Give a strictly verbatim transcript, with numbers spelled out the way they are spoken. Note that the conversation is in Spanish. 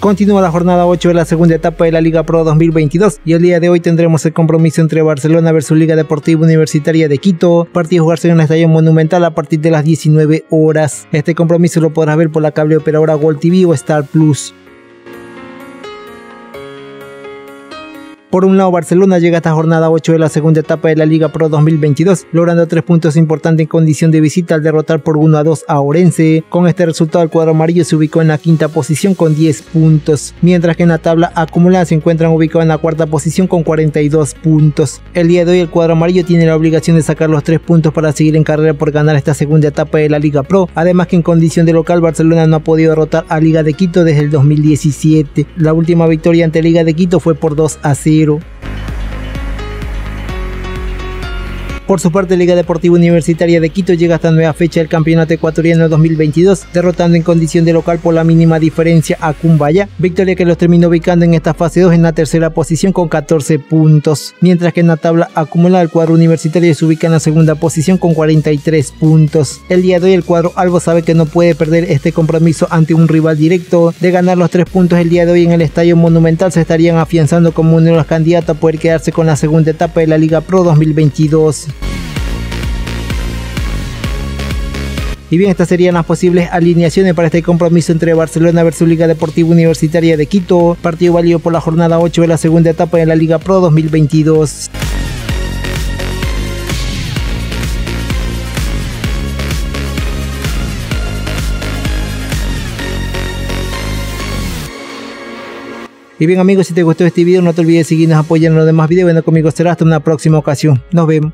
Continúa la jornada ocho de la segunda etapa de la Liga Pro dos mil veintidós y el día de hoy tendremos el compromiso entre Barcelona versus Liga Deportiva Universitaria de Quito, partido a jugarse en el Estadio Monumental a partir de las diecinueve horas. Este compromiso lo podrás ver por la cable operadora Gol T V o Star Plus. Por un lado, Barcelona llega a esta jornada ocho de la segunda etapa de la Liga Pro dos mil veintidós, logrando tres puntos importantes en condición de visita al derrotar por uno a dos a Orense. Con este resultado, el cuadro amarillo se ubicó en la quinta posición con diez puntos, mientras que en la tabla acumulada se encuentran ubicados en la cuarta posición con cuarenta y dos puntos. El día de hoy, el cuadro amarillo tiene la obligación de sacar los tres puntos para seguir en carrera por ganar esta segunda etapa de la Liga Pro, además que en condición de local, Barcelona no ha podido derrotar a Liga de Quito desde el dos mil diecisiete. La última victoria ante Liga de Quito fue por dos a cero. Por su parte, Liga Deportiva Universitaria de Quito llega hasta nueva fecha del Campeonato Ecuatoriano dos mil veintidós, derrotando en condición de local por la mínima diferencia a Cumbaya, victoria que los terminó ubicando en esta fase dos en la tercera posición con catorce puntos, mientras que en la tabla acumulada el cuadro universitario se ubica en la segunda posición con cuarenta y tres puntos. El día de hoy el cuadro albo sabe que no puede perder este compromiso ante un rival directo. De ganar los tres puntos el día de hoy en el Estadio Monumental, se estarían afianzando como uno de los candidatos a poder quedarse con la segunda etapa de la Liga Pro dos mil veintidós. Y bien, estas serían las posibles alineaciones para este compromiso entre Barcelona versus Liga Deportiva Universitaria de Quito, partido válido por la jornada ocho de la segunda etapa de la Liga Pro dos mil veintidós. Y bien amigos, si te gustó este video no te olvides de seguirnos, apoyar en los demás videos. Bueno, conmigo será hasta una próxima ocasión. Nos vemos.